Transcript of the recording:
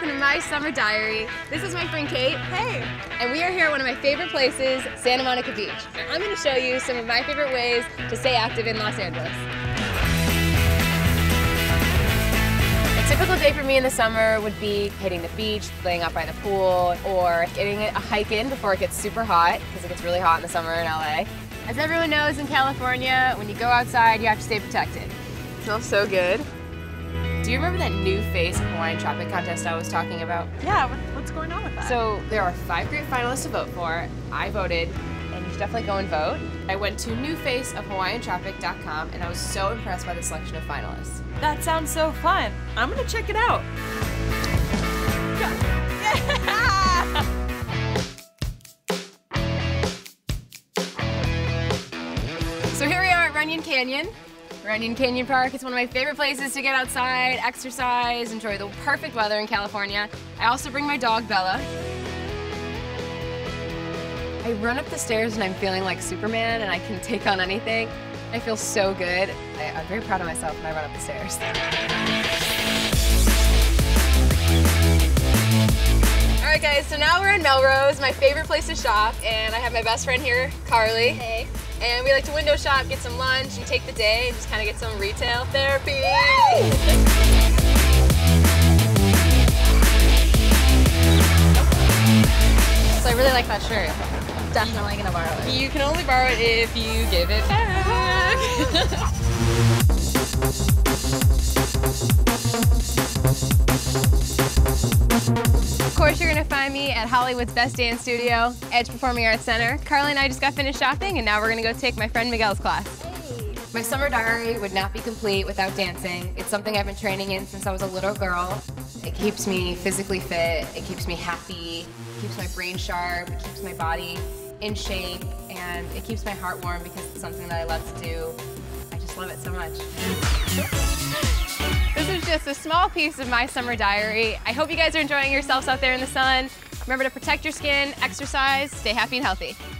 welcome to my summer diary. This is my friend Kate. Hey! And we are here at one of my favorite places, Santa Monica Beach. And I'm going to show you some of my favorite ways to stay active in Los Angeles. A typical day for me in the summer would be hitting the beach, laying out by the pool, or getting a hike in before it gets super hot, because it gets really hot in the summer in LA. As everyone knows in California, when you go outside, you have to stay protected. It smells so good. Do you remember that new face Hawaiian Tropic contest I was talking about? Yeah, what's going on with that? So there are 5 great finalists to vote for. I voted, and you should definitely go and vote. I went to newfaceofhawaiiantropic.com, and I was so impressed by the selection of finalists. That sounds so fun. I'm gonna check it out. Yeah. So here we are at Runyon Canyon. Runyon Canyon Park is one of my favorite places to get outside, exercise, enjoy the perfect weather in California. I also bring my dog, Bella. I run up the stairs and I'm feeling like Superman and I can take on anything. I feel so good. I'm very proud of myself when I run up the stairs. All right guys, so now we're in Melrose, my favorite place to shop, and I have my best friend here, Carly. Hey. And we like to window shop, get some lunch, and take the day and just kind of get some retail therapy. So I really like that shirt. Definitely gonna borrow it. You can only borrow it if you give it back. Of course, you're gonna find me at Hollywood's Best Dance Studio, Edge Performing Arts Center. Carly and I just got finished shopping, and now we're gonna go take my friend Miguel's class. Hey. My summer diary would not be complete without dancing. It's something I've been training in since I was a little girl. It keeps me physically fit, it keeps me happy, it keeps my brain sharp, it keeps my body in shape, and it keeps my heart warm because it's something that I love to do. I just love it so much. This is just a small piece of my summer diary. I hope you guys are enjoying yourselves out there in the sun. Remember to protect your skin, exercise, stay happy and healthy.